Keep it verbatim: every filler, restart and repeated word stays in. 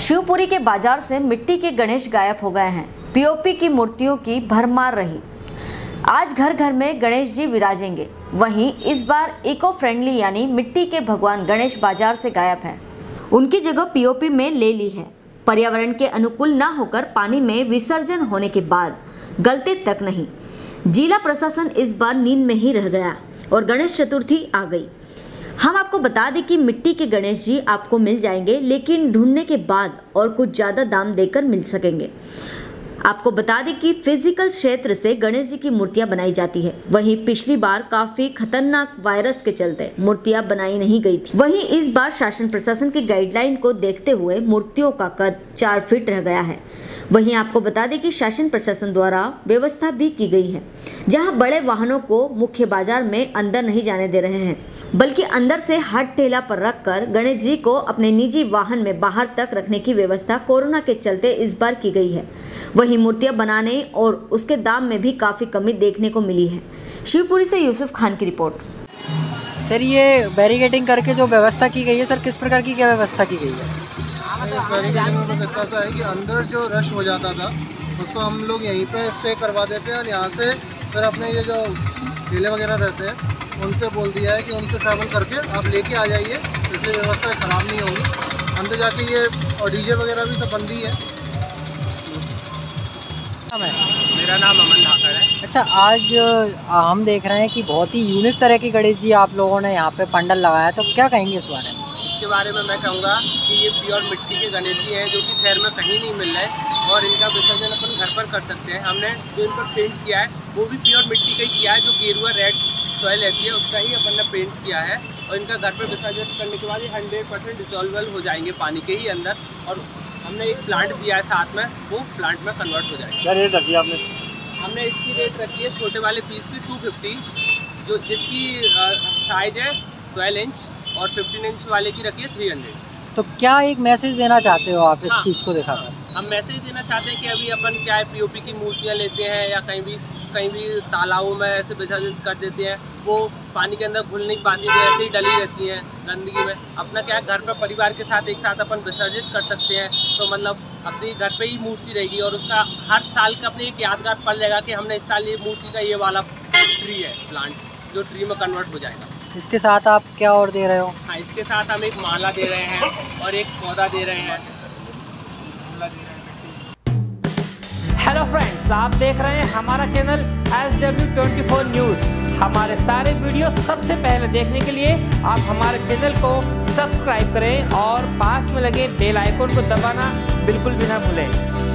शिवपुरी के बाजार से मिट्टी के गणेश गायब हो गए हैं। पीओपी की मूर्तियों की भरमार रही। आज घर घर में गणेश जी विराजेंगे। वहीं इस बार इको फ्रेंडली यानी मिट्टी के भगवान गणेश बाजार से गायब हैं। उनकी जगह पीओपी में ले ली है। पर्यावरण के अनुकूल न होकर पानी में विसर्जन होने के बाद गलती तक नहीं। जिला प्रशासन इस बार नींद में ही रह गया और गणेश चतुर्थी आ गई। हम आपको बता दें कि मिट्टी के गणेश जी आपको मिल जाएंगे, लेकिन ढूंढने के बाद और कुछ ज़्यादा दाम देकर मिल सकेंगे। आपको बता दें कि फिजिकल क्षेत्र से गणेश जी की मूर्तियां बनाई जाती है। वहीं पिछली बार काफी खतरनाक वायरस के चलते मूर्तियां बनाई नहीं गई थी। वहीं इस बार शासन प्रशासन की गाइडलाइन को देखते हुए मूर्तियों का कद चार फीट रह गया है। वहीं आपको बता दें कि शासन प्रशासन द्वारा व्यवस्था भी की गई है, जहां बड़े वाहनों को मुख्य बाजार में अंदर नहीं जाने दे रहे हैं, बल्कि अंदर से हाथ ठेला पर रखकर गणेश जी को अपने निजी वाहन में बाहर तक रखने की व्यवस्था कोरोना के चलते इस बार की गई है। वहीं मूर्तियां बनाने और उसके दाम में भी काफ़ी कमी देखने को मिली है। शिवपुरी से यूसुफ खान की रिपोर्ट। सर, ये बैरिकेडिंग करके जो व्यवस्था की गई है, सर किस प्रकार की क्या व्यवस्था की गई है? सकता था है कि अंदर जो रश हो जाता था उसको हम लोग यहीं पे स्टे करवा देते हैं और यहाँ से फिर अपने ये जो ठेले वगैरह रहते हैं उनसे बोल दिया है कि उनसे ट्रैवल करके आप लेके आ जाइए, इससे व्यवस्था ख़राब नहीं होगी। अंदर जाके ये और डीजे वगैरह भी सब बंदी है। मेरा नाम अमन ढाकर है। अच्छा, आज हम देख रहे हैं कि बहुत ही यूनिक तरह की गणेश जी आप लोगों ने यहाँ पर पंडाल लगाया, तो क्या कहेंगे इस बारे में? के बारे में मैं कहूँगा कि ये प्योर मिट्टी के गणेश जी हैं, जो कि शहर में कहीं नहीं मिल रहे हैं और इनका विसर्जन अपन घर पर कर सकते हैं। हमने जो इन पर पेंट किया है वो भी प्योर मिट्टी का किया है, जो गेरुआ रेड सॉइल रहती है उसका ही अपन ने पेंट किया है। और इनका घर पर विसर्जन करने के बाद ये हंड्रेड परसेंट डिसॉल्वेबल हो जाएंगे पानी के ही अंदर, और हमने एक प्लांट दिया है साथ में, वो प्लांट में कन्वर्ट हो जाएगा। क्या रेट रखी आपने? हमने इसकी रेट रखी है छोटे वाले पीस की टू फिफ्टी, जो जिसकी साइज है ट्वेल्व इंच, और फिफ्टीन इंच वाले की रखिए थ्री हंड्रेड। तो क्या एक मैसेज देना चाहते हो आप इस हाँ, चीज़ को देखा हाँ, हम मैसेज देना चाहते हैं कि अभी अपन क्या है पीओपी की मूर्तियां लेते हैं या कहीं भी कहीं भी तालाबों में ऐसे विसर्जित कर देते हैं, वो पानी के अंदर घुल नहीं पाती, वो ऐसे ही डली रहती हैं गंदगी में। अपना क्या घर पर परिवार के साथ एक साथ अपन विसर्जित कर सकते हैं, तो मतलब अपनी घर पर ही मूर्ति रहेगी और उसका हर साल का अपने एक यादगार पल रहेगा कि हमने इस साल ये मूर्ति का ये वाला ट्री है प्लांट जो ट्री में कन्वर्ट हो जाएगा। इसके साथ आप क्या और दे रहे हो? हाँ, इसके साथ हम एक माला दे रहे हैं और एक पौधा दे रहे हैं। हेलो फ्रेंड्स, आप देख रहे हैं हमारा channel S W twenty four news. हमारे सारे वीडियो सबसे पहले देखने के लिए आप हमारे चैनल को सब्सक्राइब करें और पास में लगे बेल आइकन को दबाना बिल्कुल भी ना भूलें।